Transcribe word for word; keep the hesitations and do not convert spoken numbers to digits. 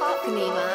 Wtfnima.